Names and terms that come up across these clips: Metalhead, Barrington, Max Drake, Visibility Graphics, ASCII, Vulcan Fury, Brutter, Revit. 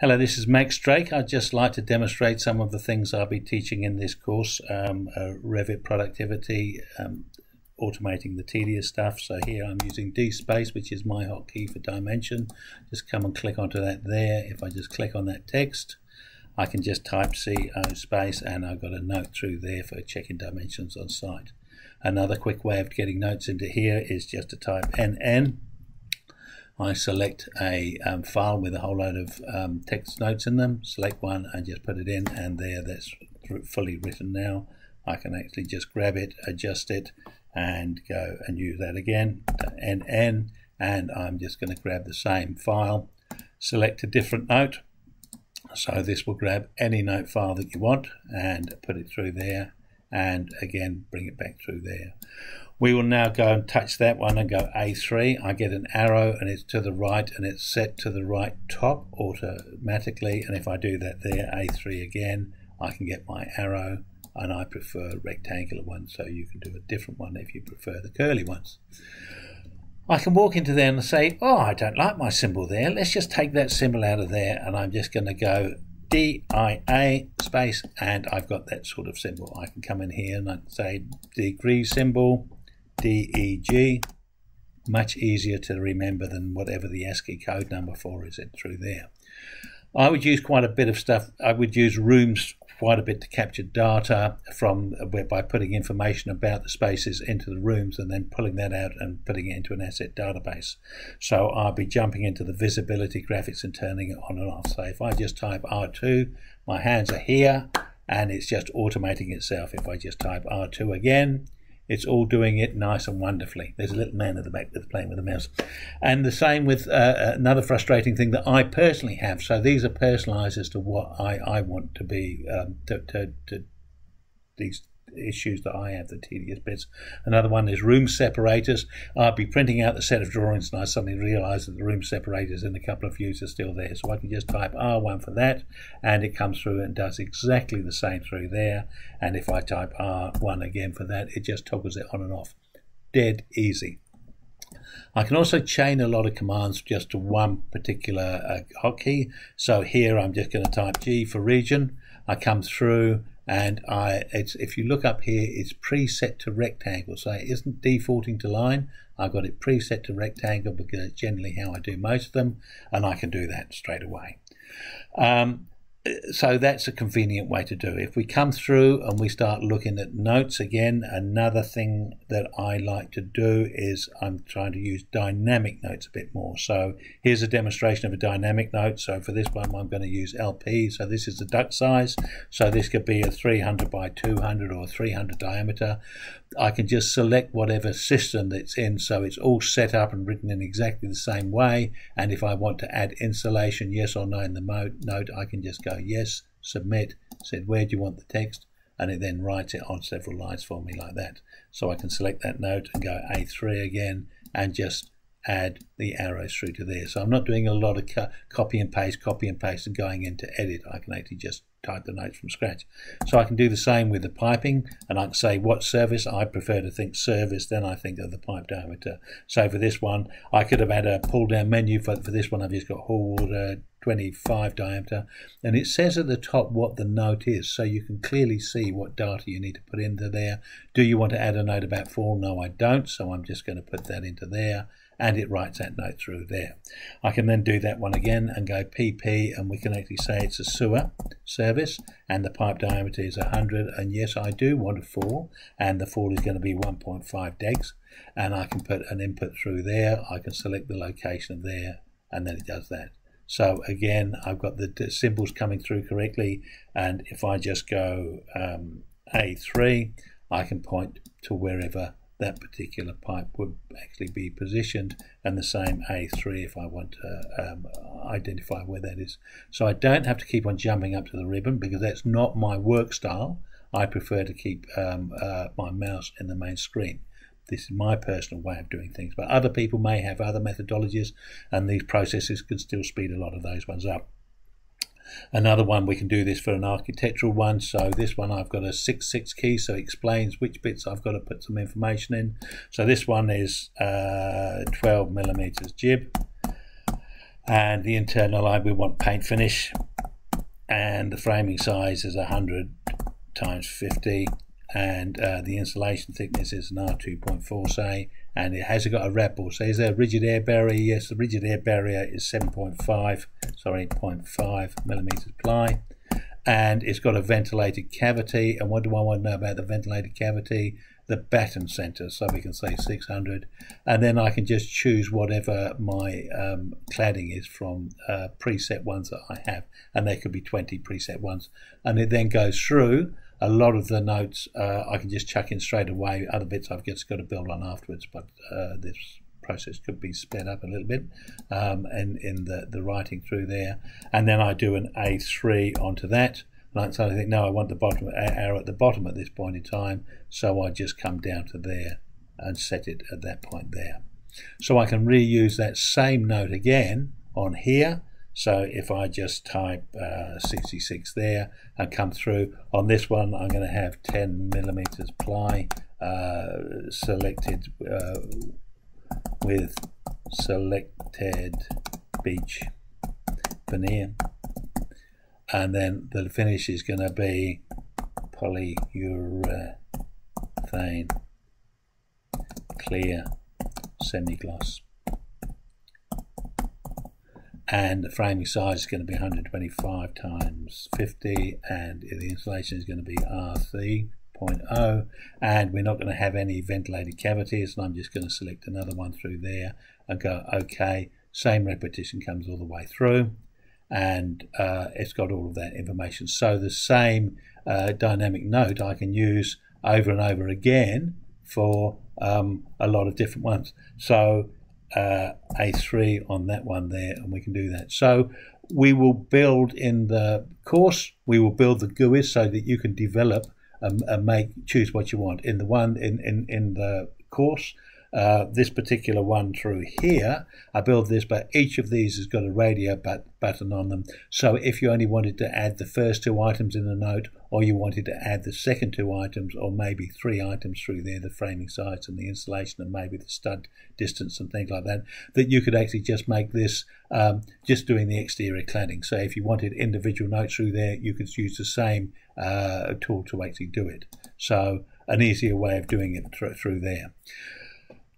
Hello, this is Max Drake. I'd just like to demonstrate some of the things I'll be teaching in this course. Revit productivity, automating the tedious stuff. So here I'm using DSpace, which is my hotkey for dimension. Just come and click onto that there. If I just click on that text, I can just type CO space and I've got a note through there for checking dimensions on site. Another quick way of getting notes into here is just to type NN. I select a file with a whole load of text notes in them, select one and just put it in, and there, that's fully written now. I can actually just grab it, adjust it, and go and use that again, NN, and I'm just going to grab the same file, select a different note. So this will grab any note file that you want and put it through there, and again, bring it back through there. We will now go and touch that one and go A3. I get an arrow and it's to the right and it's set to the right top automatically. And if I do that there, A3 again, I can get my arrow, and I prefer rectangular ones. So you can do a different one if you prefer the curly ones. I can walk into there and say, oh, I don't like my symbol there. Let's just take that symbol out of there, and I'm just going to go DIA space, and I've got that sort of symbol. I can come in here and I can say degree symbol, DEG, much easier to remember than whatever the ASCII code number for is it through there. I would use quite a bit of stuff. I would use rooms quite a bit to capture data from by putting information about the spaces into the rooms and then pulling that out and putting it into an asset database. So I'll be jumping into the visibility graphics and turning it on and off. So if I just type R2, my hands are here and it's just automating itself. If I just type R2 again, it's all doing it nice and wonderfully. There's a little man at the back that's playing with a mouse. And the same with another frustrating thing that I personally have. So these are personalised as to what I want to be, to these issues that I have, the tedious bits. Another one is room separators. I'll be printing out the set of drawings and I suddenly realise that the room separators in a couple of views are still there. So I can just type R1 for that and it comes through and does exactly the same through there. And if I type R1 again for that, it just toggles it on and off. Dead easy. I can also chain a lot of commands just to one particular hotkey. So here I'm just going to type G for region. I come through and if you look up here, it's preset to rectangle, so it isn't defaulting to line. I've got it preset to rectangle because it's generally how I do most of them, and I can do that straight away. So that's a convenient way to do it. If we come through and we start looking at notes again, another thing that I like to do is I'm trying to use dynamic notes a bit more. So here's a demonstration of a dynamic note. So for this one, I'm going to use LP. So this is the duct size. So this could be a 300 by 200 or 300 diameter. I can just select whatever system that's in, so it's all set up and written in exactly the same way. And if I want to add insulation, yes or no in the note, I can just go yes, submit, said where do you want the text, and it then writes it on several lines for me like that. So I can select that note and go A3 again and just add the arrows through to there. So I'm not doing a lot of copy and paste and going into edit. I can actually just type the notes from scratch. So I can do the same with the piping, and I can say what service. I prefer to think service, then I think of the pipe diameter. So for this one, I could have had a pull down menu. For this one, I've just got hall water 25 diameter, and it says at the top what the note is, so you can clearly see what data you need to put into there. Do you want to add a note about fall? No, I don't, so I'm just going to put that into there, and it writes that note through there. I can then do that one again and go PP, and we can actually say it's a sewer service, and the pipe diameter is 100, and yes, I do want a fall, and the fall is going to be 1.5 degs, and I can put an input through there. I can select the location of there, and then it does that. So again, I've got the symbols coming through correctly, and if I just go A3, I can point to wherever that particular pipe would actually be positioned, and the same A3 if I want to identify where that is. So I don't have to keep on jumping up to the ribbon because that's not my work style. I prefer to keep my mouse in the main screen. This is my personal way of doing things, but other people may have other methodologies, and these processes can still speed a lot of those ones up. Another one, we can do this for an architectural one. So this one, I've got a 6/6 key, so it explains which bits I've got to put some information in. So this one is 12 millimeters jib, and the internal line we want paint finish, and the framing size is 100 × 50, and the insulation thickness is an R2.4, say, and it has got a rappel. So is there a rigid air barrier? Yes, the rigid air barrier is 0.5 millimeters ply, and it's got a ventilated cavity. And what do I want to know about the ventilated cavity? The batten center, so we can say 600, and then I can just choose whatever my cladding is from preset ones that I have, and there could be 20 preset ones, and it then goes through a lot of the notes. I can just chuck in straight away. Other bits I've just got to build on afterwards, but this process could be sped up a little bit and in the writing through there, and then I do an A3 onto that. So I think, no, I want the bottom arrow at the bottom at this point in time, so I just come down to there and set it at that point there. So I can reuse that same note again on here. So if I just type 66 there and come through on this one, I'm going to have 10 millimeters ply selected with selected beach veneer. And then the finish is going to be polyurethane clear semi-gloss, and the framing size is going to be 125 × 50, and the insulation is going to be R3.0, and we're not going to have any ventilated cavities, and I'm just going to select another one through there and go OK. Same repetition comes all the way through, and it's got all of that information. So the same dynamic note I can use over and over again for a lot of different ones. So A3 on that one there, and we can do that. So we will build in the course, we will build the GUIs so that you can develop and choose what you want. In the one in the course, this particular one through here, I build this, but each of these has got a radio button on them. So if you only wanted to add the first two items in the note, or you wanted to add the second two items, or maybe three items through there, the framing size and the insulation and maybe the stud distance and things like that, that you could actually just make this just doing the exterior cladding. So if you wanted individual notes through there, you could use the same tool to actually do it. So an easier way of doing it through there.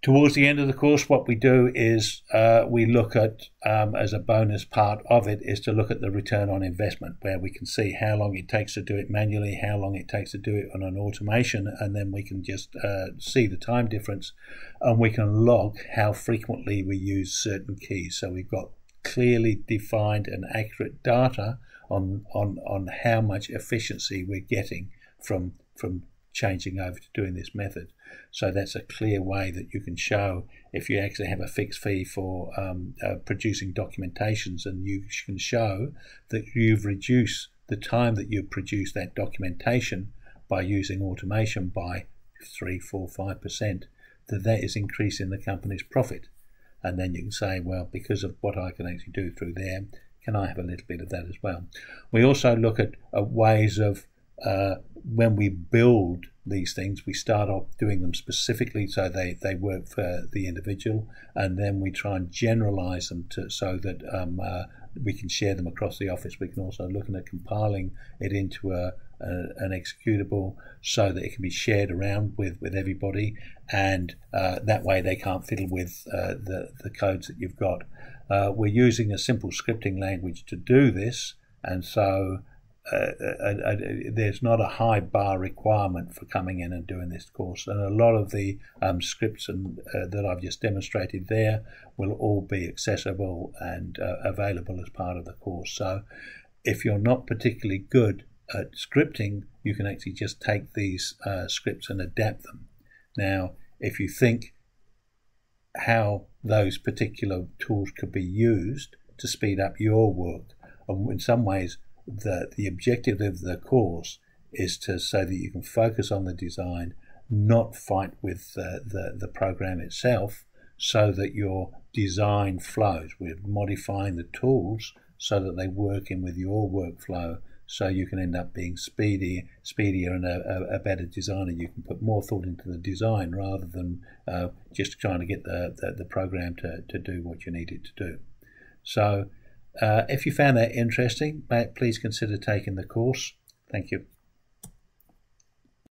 Towards the end of the course, what we do is we look at, as a bonus part of it, is to look at the return on investment, where we can see how long it takes to do it manually, how long it takes to do it on an automation, and then we can just see the time difference, and we can log how frequently we use certain keys. So we've got clearly defined and accurate data on how much efficiency we're getting from changing over to doing this method. So that's a clear way that you can show if you actually have a fixed fee for producing documentations, and you can show that you've reduced the time that you produce that documentation by using automation by 3, 4, 5%, that is increasing the company's profit. And then you can say, well, because of what I can actually do through there, can I have a little bit of that as well? We also look at ways of when we build these things, we start off doing them specifically so they work for the individual, and then we try and generalize them so that we can share them across the office. We can also look at compiling it into an executable so that it can be shared around with everybody, and that way they can't fiddle with the codes that you've got. We're using a simple scripting language to do this, and so there's not a high bar requirement for coming in and doing this course, and a lot of the scripts and that I've just demonstrated there will all be accessible and available as part of the course. So if you're not particularly good at scripting, you can actually just take these scripts and adapt them. Now if you think how those particular tools could be used to speed up your work, and in some ways the objective of the course is to so that you can focus on the design, not fight with the program itself, so that your design flows. We're modifying the tools so that they work in with your workflow, so you can end up being speedier and a better designer. You can put more thought into the design rather than just trying to get the program to do what you need it to do. So if you found that interesting, please consider taking the course. Thank you.